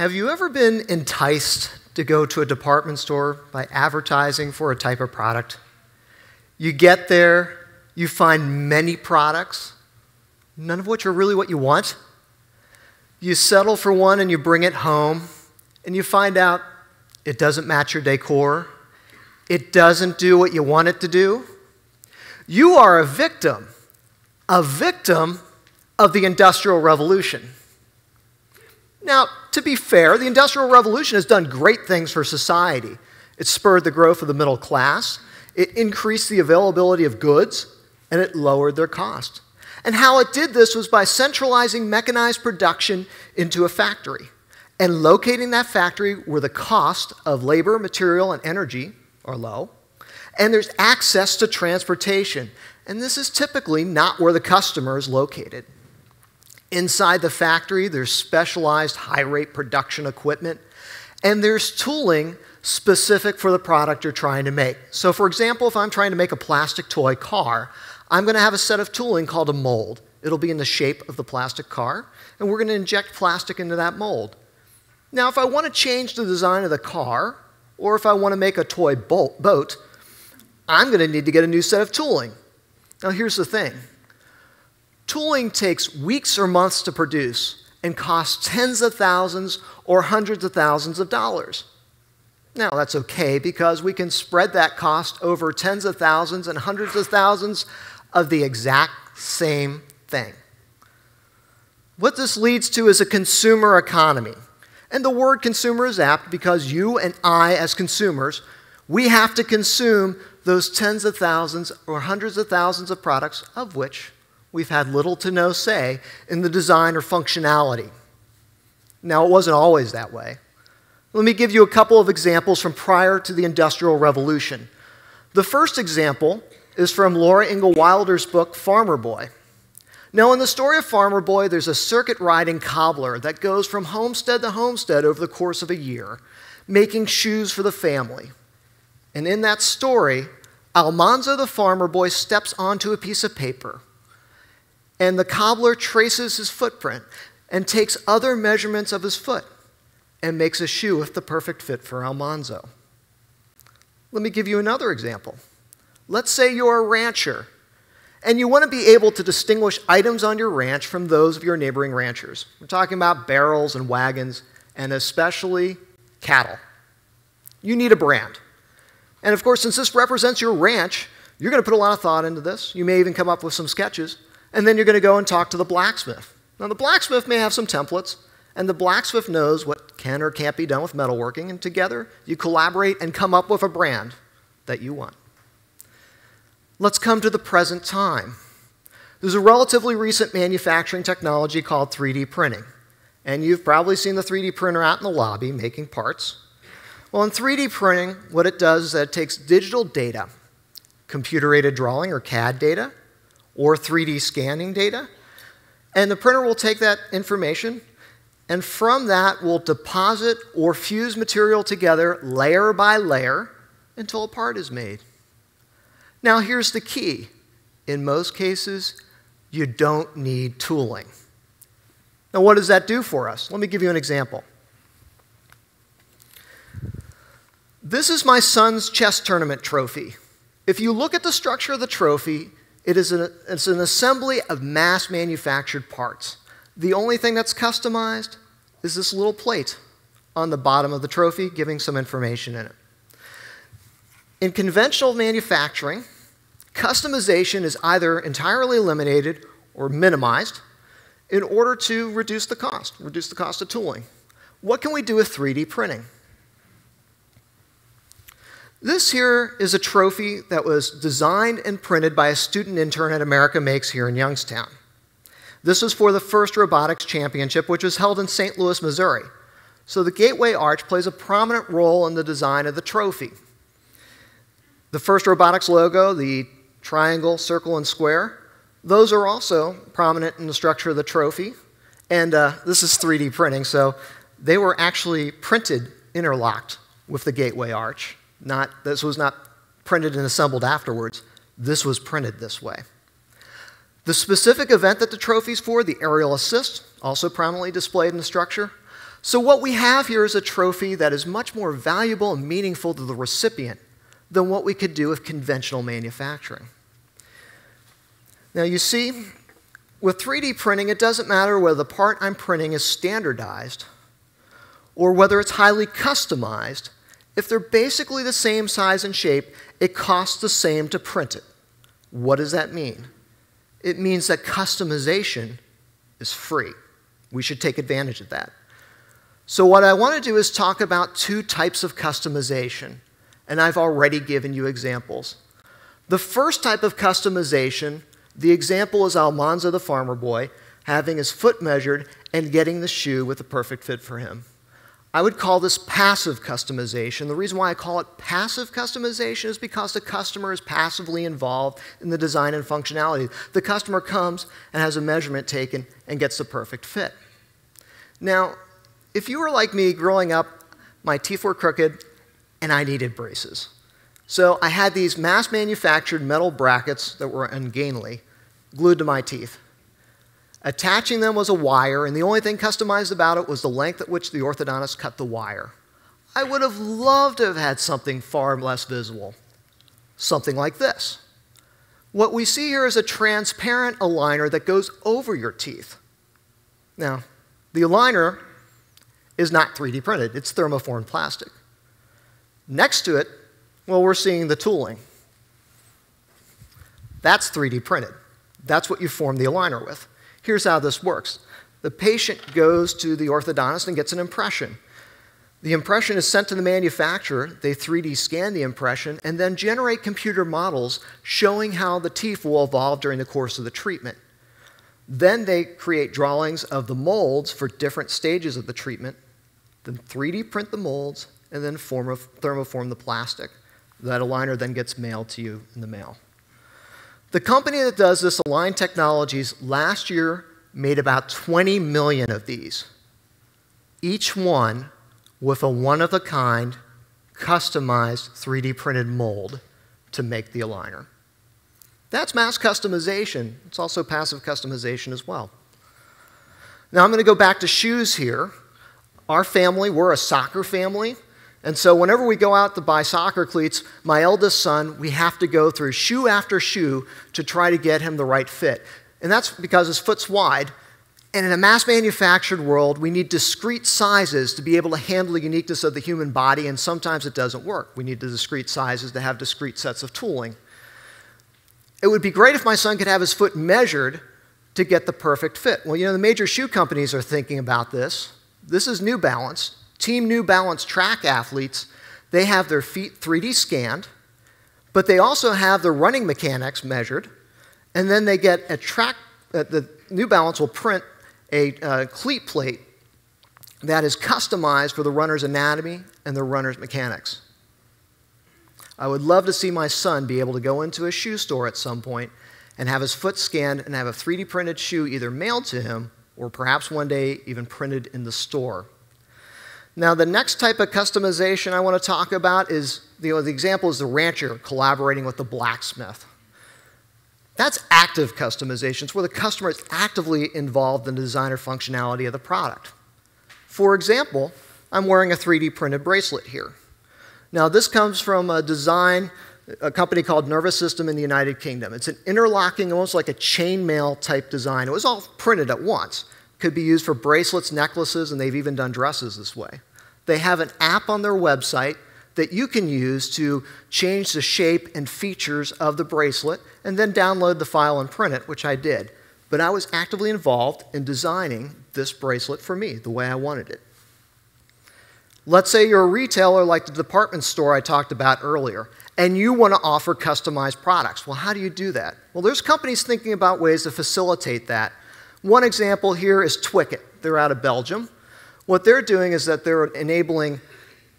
Have you ever been enticed to go to a department store by advertising for a type of product? You get there, you find many products, none of which are really what you want. You settle for one and you bring it home, and you find out it doesn't match your decor. It doesn't do what you want it to do. You are a victim of the Industrial Revolution. Now, to be fair, the Industrial Revolution has done great things for society. It spurred the growth of the middle class, it increased the availability of goods, and it lowered their cost. And how it did this was by centralizing mechanized production into a factory and locating that factory where the cost of labor, material, and energy are low, and there's access to transportation. And this is typically not where the customer is located. Inside the factory, there's specialized high-rate production equipment, and there's tooling specific for the product you're trying to make. So for example, if I'm trying to make a plastic toy car, I'm going to have a set of tooling called a mold. It'll be in the shape of the plastic car, and we're going to inject plastic into that mold. Now, if I want to change the design of the car, or if I want to make a toy boat, I'm going to need to get a new set of tooling. Now, here's the thing. Tooling takes weeks or months to produce and costs tens of thousands or hundreds of thousands of dollars. Now, that's okay because we can spread that cost over tens of thousands and hundreds of thousands of the exact same thing. What this leads to is a consumer economy. And the word consumer is apt because you and I, as consumers, we have to consume those tens of thousands or hundreds of thousands of products of which we've had little to no say in the design or functionality. Now, it wasn't always that way. Let me give you a couple of examples from prior to the Industrial Revolution. The first example is from Laura Ingalls Wilder's book, Farmer Boy. Now, in the story of Farmer Boy, there's a circuit-riding cobbler that goes from homestead to homestead over the course of a year, making shoes for the family. And in that story, Almanzo the Farmer Boy steps onto a piece of paper, and the cobbler traces his footprint and takes other measurements of his foot and makes a shoe with the perfect fit for Almanzo. Let me give you another example. Let's say you're a rancher, and you want to be able to distinguish items on your ranch from those of your neighboring ranchers. We're talking about barrels and wagons, and especially cattle. You need a brand. And of course, since this represents your ranch, you're going to put a lot of thought into this. You may even come up with some sketches. And then you're going to go and talk to the blacksmith. Now, the blacksmith may have some templates, and the blacksmith knows what can or can't be done with metalworking, and together you collaborate and come up with a brand that you want. Let's come to the present time. There's a relatively recent manufacturing technology called 3D printing, and you've probably seen the 3D printer out in the lobby making parts. Well, in 3D printing, what it does is that it takes digital data, computer-aided drawing or CAD data, or 3D scanning data, and the printer will take that information, and from that will deposit or fuse material together layer by layer until a part is made. Now, here's the key. In most cases, you don't need tooling. Now, what does that do for us? Let me give you an example. This is my son's chess tournament trophy. If you look at the structure of the trophy, it's an assembly of mass-manufactured parts. The only thing that's customized is this little plate on the bottom of the trophy, giving some information in it. In conventional manufacturing, customization is either entirely eliminated or minimized in order to reduce the cost of tooling. What can we do with 3D printing? This here is a trophy that was designed and printed by a student intern at America Makes here in Youngstown. This was for the FIRST Robotics Championship, which was held in St. Louis, Missouri. So the Gateway Arch plays a prominent role in the design of the trophy. The FIRST Robotics logo, the triangle, circle, and square, those are also prominent in the structure of the trophy. And this is 3D printing, so they were actually printed interlocked with the Gateway Arch. This was not printed and assembled afterwards. This was printed this way. The specific event that the trophy's for, the aerial assist, also prominently displayed in the structure. So what we have here is a trophy that is much more valuable and meaningful to the recipient than what we could do with conventional manufacturing. Now you see, with 3D printing, it doesn't matter whether the part I'm printing is standardized or whether it's highly customized. If they're basically the same size and shape, it costs the same to print it. What does that mean? It means that customization is free. We should take advantage of that. So what I want to do is talk about two types of customization, and I've already given you examples. The first type of customization, the example is Almanzo the Farmer Boy, having his foot measured and getting the shoe with the perfect fit for him. I would call this passive customization. The reason why I call it passive customization is because the customer is passively involved in the design and functionality. The customer comes and has a measurement taken and gets the perfect fit. Now, if you were like me growing up, my teeth were crooked and I needed braces. So I had these mass-manufactured metal brackets that were ungainly glued to my teeth. Attaching them was a wire, and the only thing customized about it was the length at which the orthodontist cut the wire. I would have loved to have had something far less visible, something like this. What we see here is a transparent aligner that goes over your teeth. Now, the aligner is not 3D printed, it's thermoformed plastic. Next to it, well, we're seeing the tooling. That's 3D printed. That's what you form the aligner with. Here's how this works. The patient goes to the orthodontist and gets an impression. The impression is sent to the manufacturer. They 3D scan the impression and then generate computer models showing how the teeth will evolve during the course of the treatment. Then they create drawings of the molds for different stages of the treatment, then 3D print the molds, and then thermoform the plastic. That aligner then gets mailed to you in the mail. The company that does this, Align Technologies, last year made about 20 million of these, each one with a one-of-a-kind, customized 3D printed mold to make the aligner. That's mass customization. It's also passive customization as well. Now I'm going to go back to shoes here. Our family, we're a soccer family. And so whenever we go out to buy soccer cleats, my eldest son, we have to go through shoe after shoe to try to get him the right fit. And that's because his foot's wide. And in a mass-manufactured world, we need discrete sizes to be able to handle the uniqueness of the human body, and sometimes it doesn't work. We need the discrete sizes to have discrete sets of tooling. It would be great if my son could have his foot measured to get the perfect fit. Well, you know, the major shoe companies are thinking about this. This is New Balance. Team New Balance track athletes, they have their feet 3D scanned, but they also have their running mechanics measured, and then they get a track, the New Balance will print a cleat plate that is customized for the runner's anatomy and the runner's mechanics. I would love to see my son be able to go into a shoe store at some point and have his foot scanned and have a 3D printed shoe either mailed to him or perhaps one day even printed in the store. Now, the next type of customization I want to talk about is, you know, the example is the rancher collaborating with the blacksmith. That's active customization. It's where the customer is actively involved in the design or functionality of the product. For example, I'm wearing a 3D printed bracelet here. Now, this comes from a design, a company called Nervous System in the United Kingdom. It's an interlocking, almost like a chainmail type design. It was all printed at once. Could be used for bracelets, necklaces, and they've even done dresses this way. They have an app on their website that you can use to change the shape and features of the bracelet and then download the file and print it, which I did. But I was actively involved in designing this bracelet for me the way I wanted it. Let's say you're a retailer like the department store I talked about earlier, and you want to offer customized products. Well, how do you do that? Well, there's companies thinking about ways to facilitate that. One example here is Twicket. They're out of Belgium. What they're doing is that they're enabling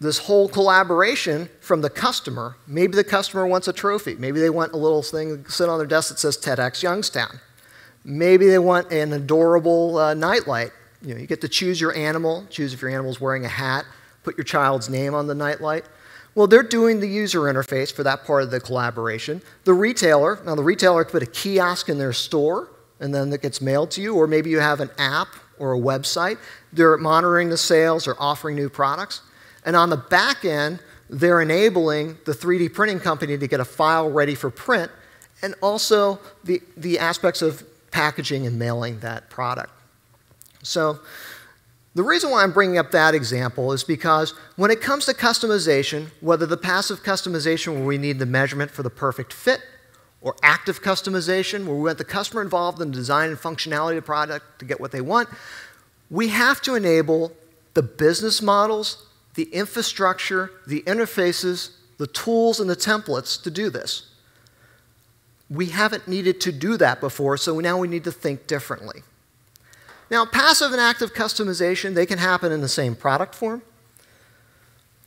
this whole collaboration from the customer. Maybe the customer wants a trophy. Maybe they want a little thing to sit on their desk that says TEDx Youngstown. Maybe they want an adorable nightlight. You know, you get to choose your animal, choose if your animal's wearing a hat, put your child's name on the nightlight. Well, they're doing the user interface for that part of the collaboration. The retailer, now the retailer could put a kiosk in their store, and then that gets mailed to you, or maybe you have an app or a website. They're monitoring the sales or offering new products. And on the back end, they're enabling the 3D printing company to get a file ready for print, and also the aspects of packaging and mailing that product. So the reason why I'm bringing up that example is because when it comes to customization, whether the passive customization where we need the measurement for the perfect fit, or active customization where we want the customer involved in the design and functionality of the product to get what they want, we have to enable the business models, the infrastructure, the interfaces, the tools, and the templates to do this. We haven't needed to do that before, so now we need to think differently. Now, passive and active customization, they can happen in the same product form.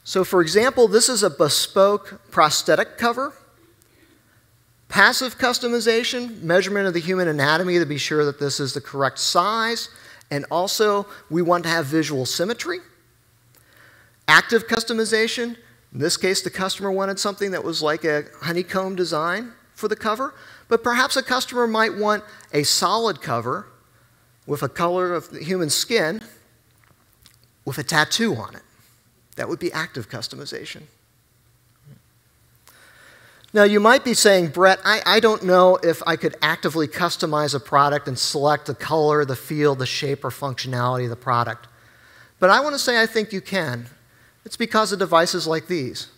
So, for example, this is a bespoke prosthetic cover. Passive customization, measurement of the human anatomy to be sure that this is the correct size, and also we want to have visual symmetry. Active customization, in this case the customer wanted something that was like a honeycomb design for the cover, but perhaps a customer might want a solid cover with a color of the human skin with a tattoo on it. That would be active customization. Now, you might be saying, Brett, I don't know if I could actively customize a product and select the color, the feel, the shape, or functionality of the product. But I want to say I think you can. It's because of devices like these.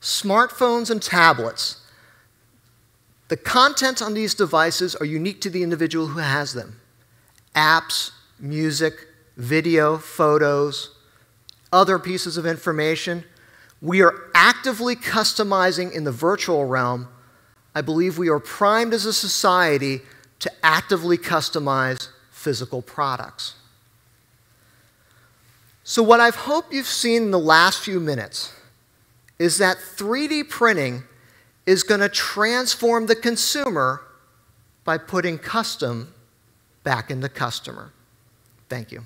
Smartphones and tablets. The content on these devices are unique to the individual who has them. Apps, music, video, photos, other pieces of information. We are actively customizing in the virtual realm. I believe we are primed as a society to actively customize physical products. So what I hope you've seen in the last few minutes is that 3D printing is going to transform the consumer by putting custom back in the customer. Thank you.